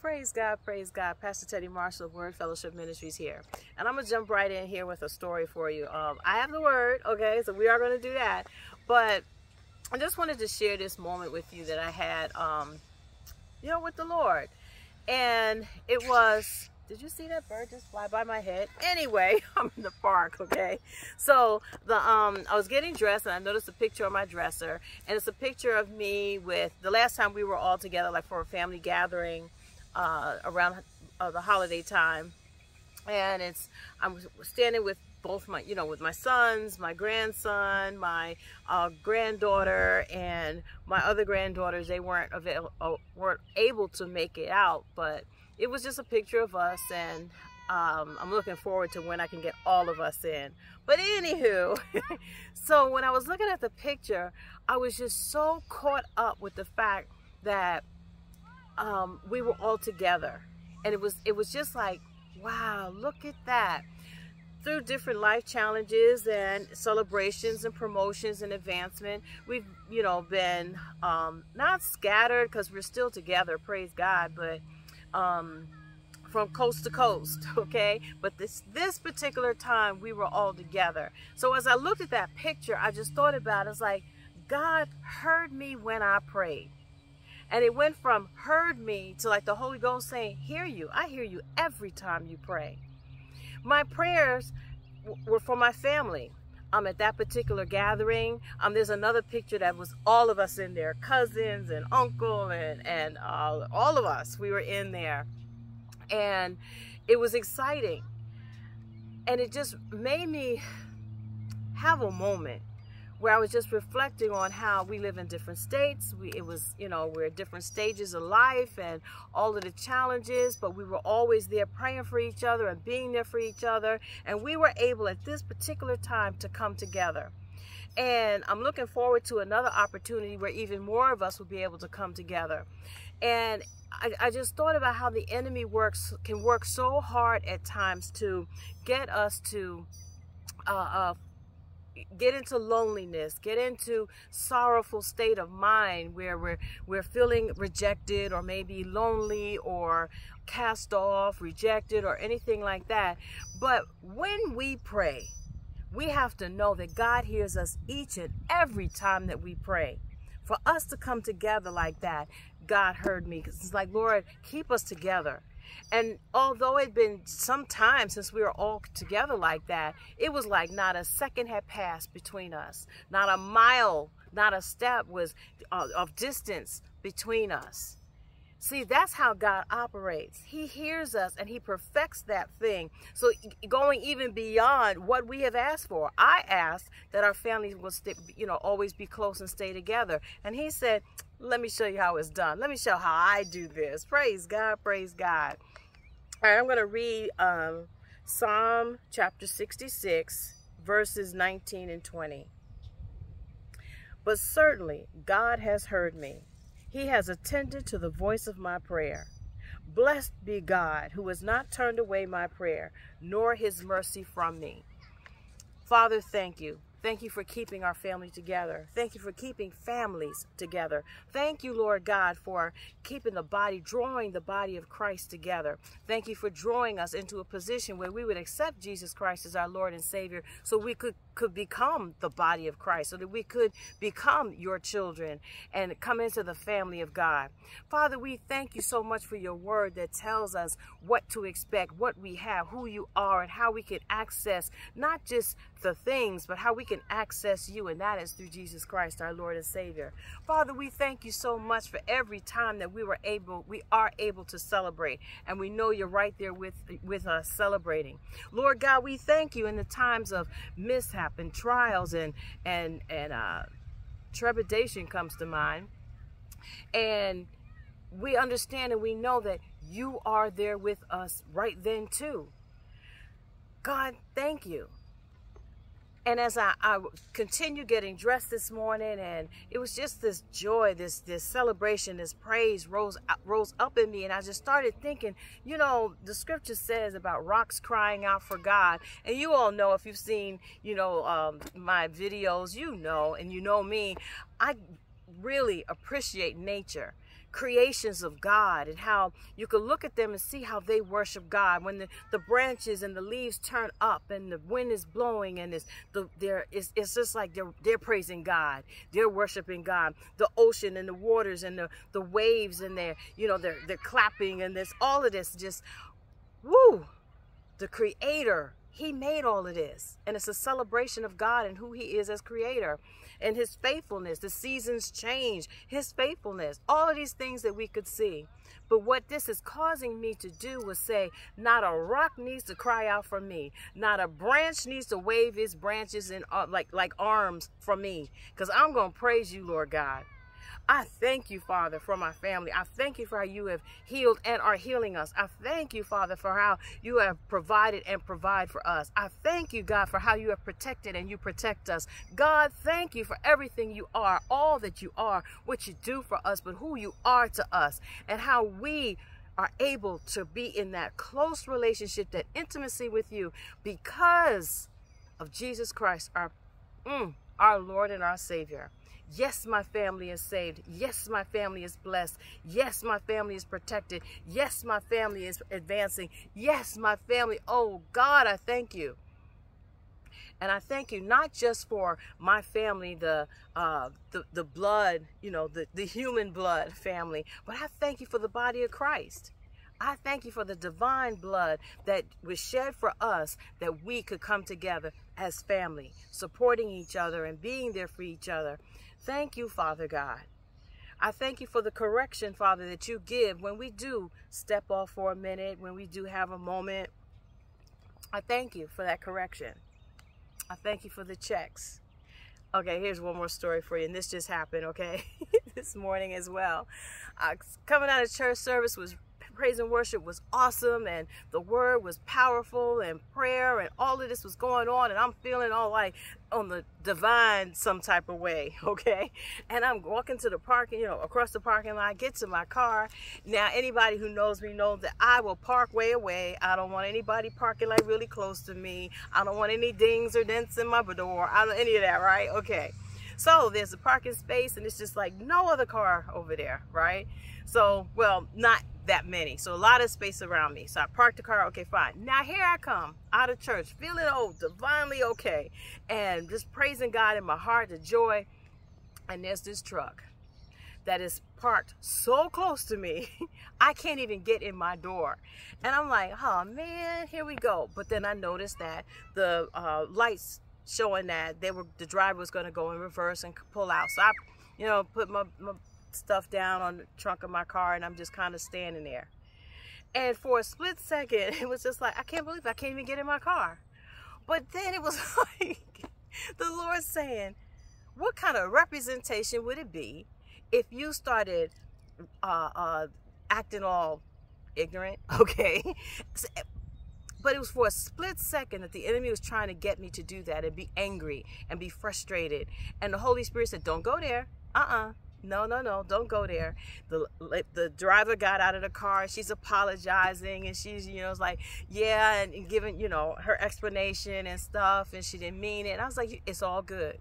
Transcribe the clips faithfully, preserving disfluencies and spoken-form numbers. Praise God, praise God. Pastor Tedi Marshall of Word Fellowship Ministries here. And I'm going to jump right in here with a story for you. Um, I have the word, okay, so we are going to do that. But I just wanted to share this moment with you that I had, um, you know, with the Lord. And it was, did you see that bird just fly by my head? Anyway, I'm in the park, okay? So the um, I was getting dressed and I noticed a picture on my dresser. And it's a picture of me with, the last time we were all together, like for a family gathering, Uh, around uh, the holiday time, and it's I'm standing with both my you know with my sons, my grandson, my uh, granddaughter, and my other granddaughters. They weren't avail uh, weren't able to make it out, but it was just a picture of us, and um, I'm looking forward to when I can get all of us in. But anywho, so when I was looking at the picture, I was just so caught up with the fact that Um, we were all together, and it was it was just like, wow, look at that. Through different life challenges and celebrations and promotions and advancement, we've you know been um, not scattered, because we're still together, praise God, but um, from coast to coast, okay? But this this particular time we were all together. So as I looked at that picture, I just thought about it. It's like God heard me when I prayed. And it went from heard me to like the Holy Ghost saying, hear you. I hear you every time you pray. My prayers were for my family. Um, at that particular gathering, um, there's another picture that was all of us in there, cousins and uncle and, and uh, all of us, we were in there. And it was exciting. And it just made me have a moment where I was just reflecting on how we live in different states. We, it was, you know, we're at different stages of life and all of the challenges, but we were always there praying for each other and being there for each other. And we were able at this particular time to come together. And I'm looking forward to another opportunity where even more of us will be able to come together. And I, I just thought about how the enemy works, can work so hard at times to get us to uh, uh, get into loneliness, get into sorrowful state of mind where we're we're feeling rejected or maybe lonely or cast off, rejected or anything like that. But when we pray, we have to know that God hears us each and every time that we pray. For us to come together like that, God heard me. It's like, Lord, keep us together. And although it had been some time since we were all together like that, it was like not a second had passed between us. Not a mile, not a step was uh, of distance between us. See, that's how God operates. He hears us and he perfects that thing. So going even beyond what we have asked for, I asked that our families will stay, you know, always be close and stay together. And he said, let me show you how it's done. Let me show how I do this. Praise God, praise God. All right, I'm going to read um, Psalm chapter sixty-six, verses nineteen and twenty. But certainly God has heard me. He has attended to the voice of my prayer. Blessed be God, who has not turned away my prayer, nor his mercy from me. Father, thank you. Thank you for keeping our family together. Thank you for keeping families together. Thank you, Lord God, for keeping the body, drawing the body of Christ together. Thank you for drawing us into a position where we would accept Jesus Christ as our Lord and Savior, so we could, could become the body of Christ, so that we could become your children and come into the family of God. Father, we thank you so much for your word that tells us what to expect, what we have, who you are, and how we can access not just the things, but how we can access you, and that is through Jesus Christ, our Lord and Savior. Father, we thank you so much for every time that we were able, we are able to celebrate, and we know you're right there with, with us celebrating. Lord God, we thank you in the times of mishap and trials and, and, and uh, trepidation comes to mind, and we understand and we know that you are there with us right then too. God, thank you. And as I, I continue getting dressed this morning, and it was just this joy, this this celebration, this praise rose rose up in me, and I just started thinking, you know, the scripture says about rocks crying out for God, and you all know if you've seen, you know, um, my videos, you know, and you know me, I really appreciate nature. creations of God and how you can look at them and see how they worship God. When the, the branches and the leaves turn up and the wind is blowing, and it's, the, they're, it's, it's just like they're, they're praising God. They're worshiping God. The ocean and the waters and the, the waves and they're, you know, they're, they're clapping, and this, all of this just, woo, the Creator. He made all of this, and it's a celebration of God and who he is as creator and his faithfulness. The seasons change, his faithfulness, all of these things that we could see. But what this is causing me to do was say, not a rock needs to cry out for me. Not a branch needs to wave its branches in uh, like, like arms for me, because I'm going to praise you, Lord God. I thank you, Father, for my family. I thank you for how you have healed and are healing us. I thank you, Father, for how you have provided and provide for us. I thank you, God, for how you have protected and you protect us. God, thank you for everything you are, all that you are, what you do for us, but who you are to us, and how we are able to be in that close relationship, that intimacy with you, because of Jesus Christ, our, mm, our Lord and our Savior. Yes, my family is saved. Yes, my family is blessed. Yes, my family is protected. Yes, my family is advancing. Yes, my family. Oh, God, I thank you. And I thank you not just for my family, the uh, the, the blood, you know, the, the human blood family, but I thank you for the body of Christ. I thank you for the divine blood that was shed for us, that we could come together as family, supporting each other and being there for each other. Thank you, Father God. I thank you for the correction, Father, that you give when we do step off for a minute, when we do have a moment. I thank you for that correction. I thank you for the checks. Okay, here's one more story for you, and this just happened, okay, this morning as well. Uh, coming out of church service was praise and worship was awesome, and the word was powerful, and prayer, and all of this was going on, and I'm feeling all like on the divine some type of way, okay? And I'm walking to the parking, you know, across the parking lot, get to my car. Now, anybody who knows me knows that I will park way away. I don't want anybody parking like really close to me. I don't want any dings or dents in my door. I don't any of that, right? Okay. So there's a parking space, and it's just like no other car over there, right? So, well, not that many. So a lot of space around me. So I parked the car. Okay, fine. Now here I come out of church, feeling oh, divinely okay, and just praising God in my heart, the joy. And there's this truck that is parked so close to me, I can't even get in my door. And I'm like, oh man, here we go. But then I noticed that the uh, lights showing that they were the driver was going to go in reverse and pull out. So I, you know, put my, my stuff down on the trunk of my car, and I'm just kind of standing there. And for a split second, it was just like, I can't believe I can't even get in my car. But then it was like the Lord saying, what kind of representation would it be if you started uh, uh, acting all ignorant, okay? So, but it was for a split second that the enemy was trying to get me to do that and be angry and be frustrated. And the Holy Spirit said, don't go there. Uh-uh. No, no, no. Don't go there. The, the driver got out of the car. And she's apologizing. And she's, you know, it's like, yeah, and giving, you know, her explanation and stuff. And she didn't mean it. And I was like, it's all good.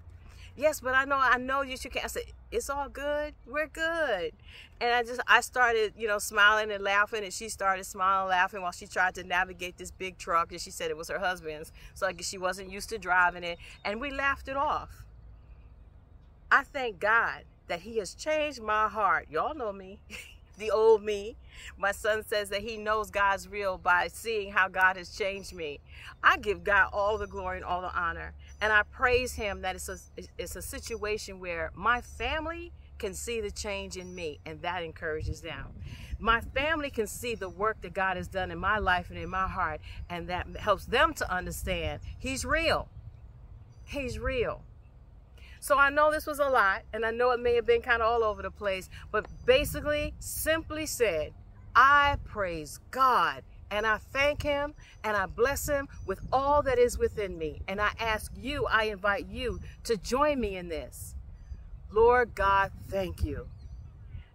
Yes, but I know, I know you should. I said, it's all good. We're good. And I just, I started, you know, smiling and laughing, and she started smiling and laughing while she tried to navigate this big truck. And she said it was her husband's. So I guess she wasn't used to driving it. And we laughed it off. I thank God that he has changed my heart. Y'all know me, the old me. My son says that he knows God's real by seeing how God has changed me. I give God all the glory and all the honor. And I praise him that it's a, it's a situation where my family can see the change in me, and that encourages them. My family can see the work that God has done in my life and in my heart, and that helps them to understand he's real. He's real. So I know this was a lot, and I know it may have been kind of all over the place, but basically, simply said, I praise God, and I thank him, and I bless him with all that is within me. And I ask you, I invite you to join me in this. Lord God, thank you.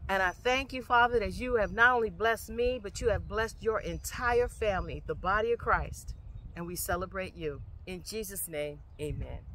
And I thank you, Father, that you have not only blessed me, but you have blessed your entire family, the body of Christ. And we celebrate you. In Jesus' name, amen.